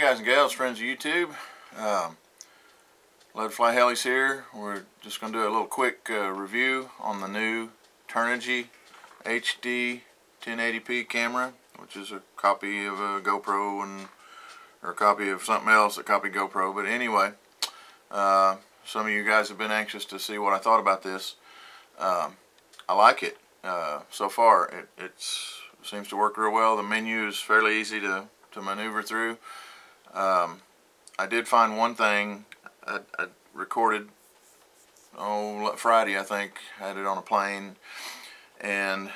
Hey guys and gals, friends of YouTube, Luvtoflyhelis here. We're just going to do a little quick review on the new Turnigy HD 1080p camera, which is a copy of a GoPro or a copy of something else that copied GoPro. But anyway, some of you guys have been anxious to see what I thought about this. I like it so far. It seems to work real well. The menu is fairly easy to maneuver through. I did find one thing. I recorded Friday, I think. I had it on a plane, and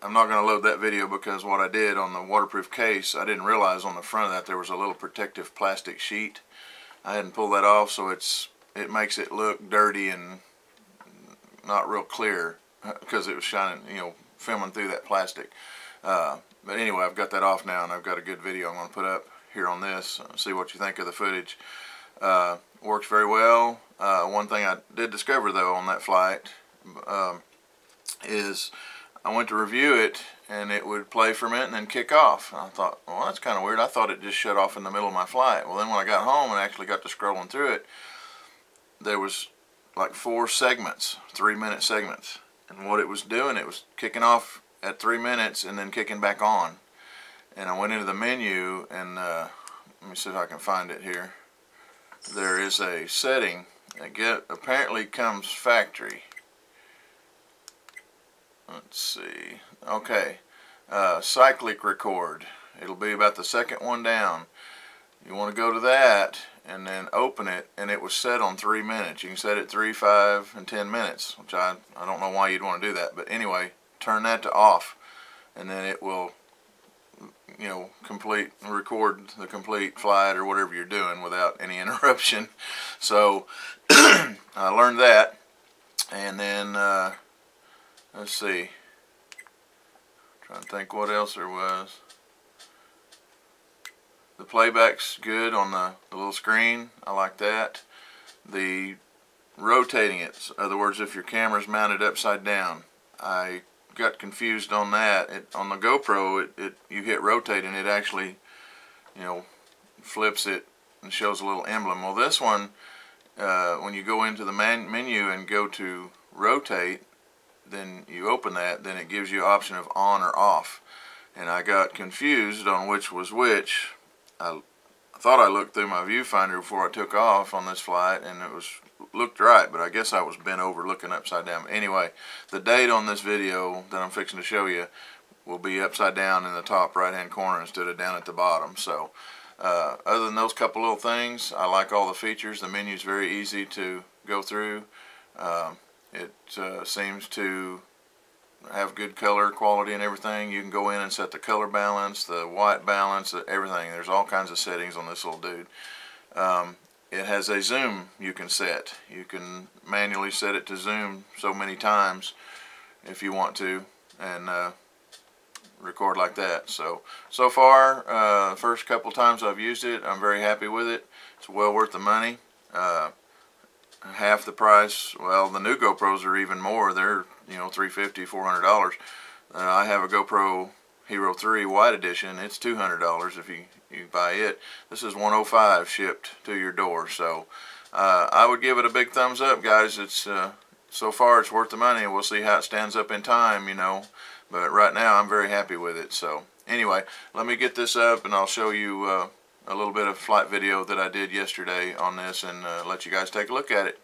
I'm not going to load that video because what I did on the waterproof case, I didn't realize on the front of that there was a little protective plastic sheet. I hadn't pulled that off, so it makes it look dirty and not real clear because it was shining, you know, filming through that plastic. But anyway, I've got that off now, and I've got a good video I'm going to put up here on this. See what you think of the footage. Works very well. One thing I did discover, though, on that flight is I went to review it, and it would play for a minute and then kick off. And I thought, well, that's kind of weird. I thought it just shut off in the middle of my flight. Well, then when I got home and actually got to scrolling through it, there was like 4 segments, 3-minute segments. And what it was doing, it was kicking off at 3 minutes and then kicking back on. And I went into the menu, and let me see if I can find it here. There is a setting that apparently comes factory. Let's see. Okay, cyclic record. It'll be about the second one down. You want to go to that and then open it, and it was set on 3 minutes. You can set it 3, 5, and 10 minutes, which I don't know why you'd want to do that, but anyway, turn that to off, and then it will, you know, record the complete flight or whatever you're doing without any interruption. So I learned that, and then let's see. I'm trying to think what else there was. The playback's good on the little screen. I like that. The rotating it, in other words, if your camera's mounted upside down, I got confused on that. On the GoPro, you hit rotate and it actually, you know, flips it and shows a little emblem. Well, this one, when you go into the menu and go to rotate, then you open that, then it gives you an option of on or off. And I got confused on which was which. I thought I looked through my viewfinder before I took off on this flight, and it looked right, but I guess I was bent over looking upside down. Anyway, the date on this video that I'm fixing to show you will be upside down in the top right hand corner instead of down at the bottom. So other than those couple little things, I like all the features. The menu's very easy to go through. It seems to have good color quality and everything. You can go in and set the color balance, the white balance, everything. There's all kinds of settings on this little dude. It has a zoom you can set. You can manually set it to zoom so many times if you want to, and record like that. So far, the first couple times I've used it, I'm very happy with it. It's well worth the money. Half the price. Well, the new GoPros are even more. They're, you know, $350, $400. I have a GoPro Hero 3 White Edition. It's $200 if you buy it. This is $105 shipped to your door. So I would give it a big thumbs up, guys. It's so far it's worth the money. We'll see how it stands up in time, you know. But right now I'm very happy with it. So anyway, let me get this up, and I'll show you a little bit of flight video that I did yesterday on this, and let you guys take a look at it.